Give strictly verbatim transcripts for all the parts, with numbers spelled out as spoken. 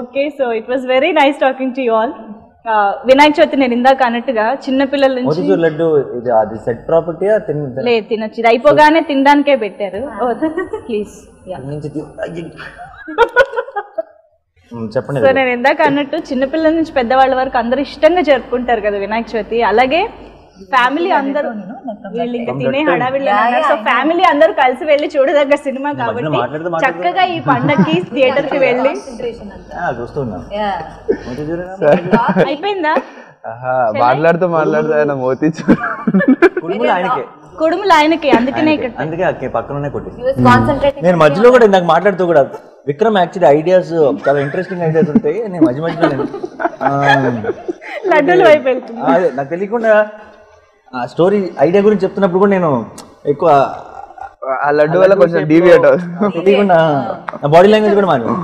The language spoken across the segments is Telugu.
Okay, so it was very nice talking to you all. Vinayak Chavithi Nerinda Kanatuga, Chinna Pillal Nunchi. What is your laddu? Is it set property or thin? Le, Tinachi. Aipogane Tindanke bettaru. Please. Yeah. So, నేను ఇందాక అన్నట్టు చిన్నపిల్లల నుంచి పెద్దవాళ్ళ వరకు అందరూ ఇష్టంగా జరుపుకుంటారు కదా వినాయక చవితి. అలాగే ఫ్యామిలీ అందరూ వీళ్ళు ఇంకా తినే హడావిడి అన్నారు. సో ఫ్యామిలీ అందరూ కలిసి వెళ్ళి చూడదగ్గ సినిమా కాబట్టి చక్కగా ఈ పండక్కి థియేటర్ కి వెళ్ళి అయిపోయిందా? మాట్లాడుతూ మాట్లాడుతూ ఆయన మోతి కుడుములు ఆయనకే కుడుములు ఆయనకే అందుకనే ఇక్కడ అందుకే పక్కనే కొట్టేసి నేను మధ్యలో కూడా ఇందాక మాట్లాడుతూ కూడా విక్రమ్ యాక్చువల్లీ ఐడియాస్ చాలా ఇంట్రెస్టింగ్ ఐడియాస్ ఉంటాయి. నేను మధ్య మధ్యలో లడ్డూలు వైపు వెళ్తున్నా. నాకు తెలియకుండా ఆ స్టోరీ ఐడియా గురించి చెప్తున్నప్పుడు కూడా నేను ఎక్కువ ఆ లడ్డు వల్ల కొంచెం డీవియేట్ తెలియకుండా నా బాడీ లాంగ్వేజ్ కూడా మారు.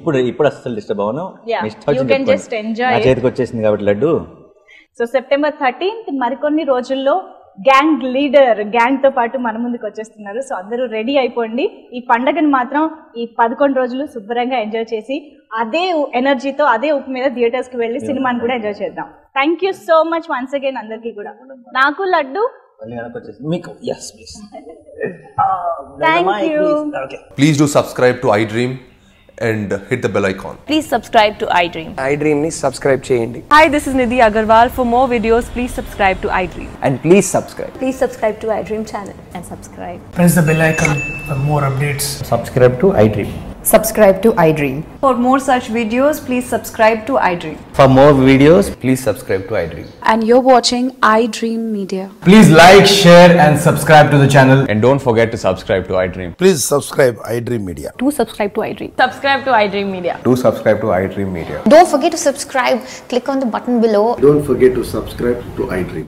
ఇప్పుడు ఇప్పుడు అస్సలు డిస్టర్బ్ అవ్వను. చేతికి వచ్చేసింది కాబట్టి లడ్డు. సో సెప్టెంబర్ థర్టీన్త్ మరికొన్ని రోజుల్లో గ్యాంగ్ లీడర్ గ్యాంగ్ తో పాటు మన ముందుకు వచ్చేస్తున్నారు. సో అందరూ రెడీ అయిపోండి. ఈ పండగను మాత్రం ఈ పదకొండు రోజులు శుభ్రంగా ఎంజాయ్ చేసి అదే ఎనర్జీతో అదే ఉప్పు మీద థియేటర్స్ కి వెళ్ళి సినిమాని కూడా ఎంజాయ్ చేద్దాం. Thank you so much once again అందరికీ కూడా. నాకు లడ్డు please do subscribe to I dream and hit the bell icon. Please subscribe to iDream. iDream ni subscribe cheyandi. Hi, this is Nidhi Agarwal. For more videos, please subscribe to iDream. And please subscribe. Please subscribe to iDream channel and subscribe. Press the bell icon for more updates. Subscribe to iDream. Subscribe to iDream. For more such videos, please subscribe to iDream. For more videos, please subscribe to iDream. And you're watching iDream Media. Please like, share and subscribe to the channel. And don't forget to subscribe to iDream. Please subscribe iDream Media. Do subscribe to iDream. Subscribe to iDream Media. Do subscribe to iDream Media. Don't forget to subscribe. Click on the button below. Don't forget to subscribe to iDream.